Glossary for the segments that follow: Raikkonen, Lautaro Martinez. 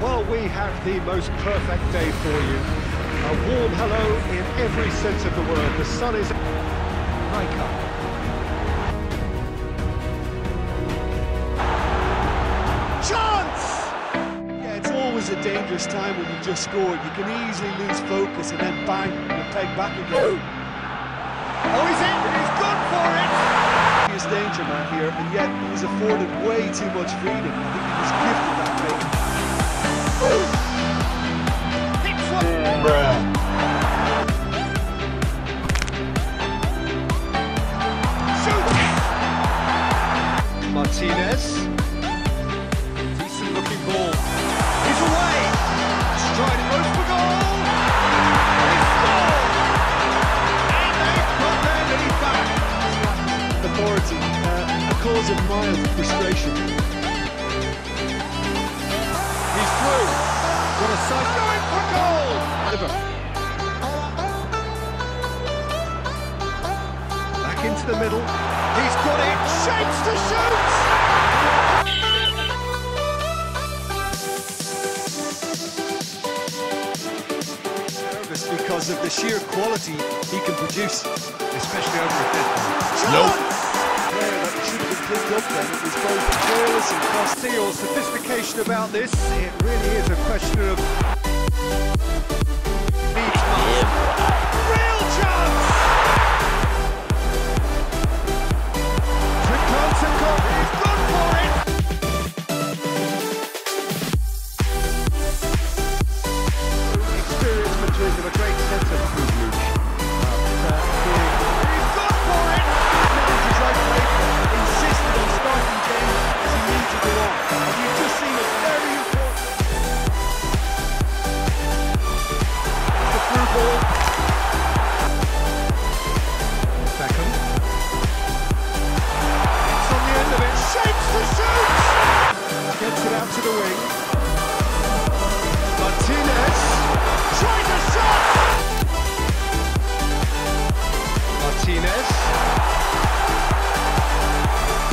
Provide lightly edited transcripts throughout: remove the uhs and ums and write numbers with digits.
Well, we have the most perfect day for you. A warm hello in every sense of the word. The sun is... Raikkonen. Chance! Yeah, it's always a dangerous time when you just scored. You can easily lose focus and then bang, you're pegged back again. Oh, he's in! He's good for it! He is danger man here, and yet he was afforded way too much freedom. I think he was gifted that way. Hits one! Shoot! Martinez. Decent looking ball. He's away! Striding goes for goal! Cause of mild frustration. He's through. What a sight! Going for goal! Back into the middle. He's got it. Shapes to shoot. Nervous because of the sheer quality he can produce, especially over the dead. That should have been picked up then. It was both careless and Castillo's sophistication about this. It really is a question of... Real chance! Tricontico is good for it! Experienced Madrid of a great centre. To the wing. Martinez tries a shot. Martinez.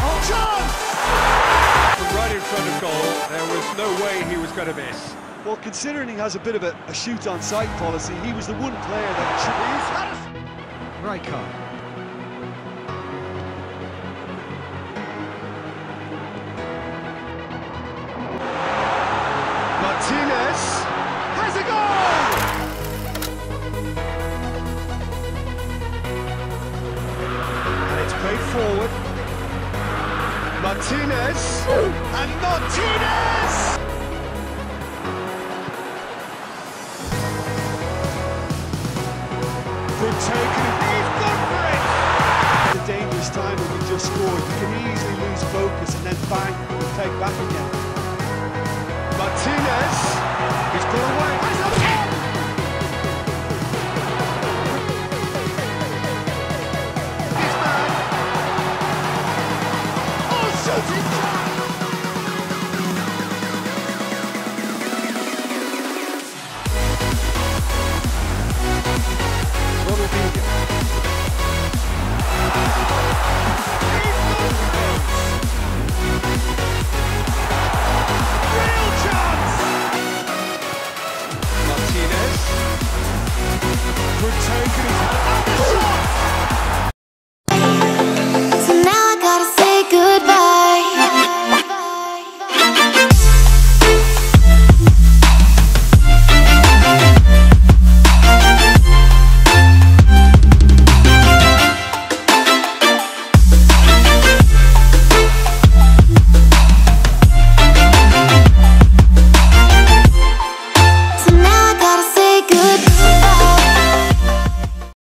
Oh, chance! From right in front of goal, there was no way he was going to miss. Well, considering he has a bit of a shoot on sight policy, he was the one player that should be. Raikkonen. Martinez has a goal! And it's played forward. Martinez and Martinez!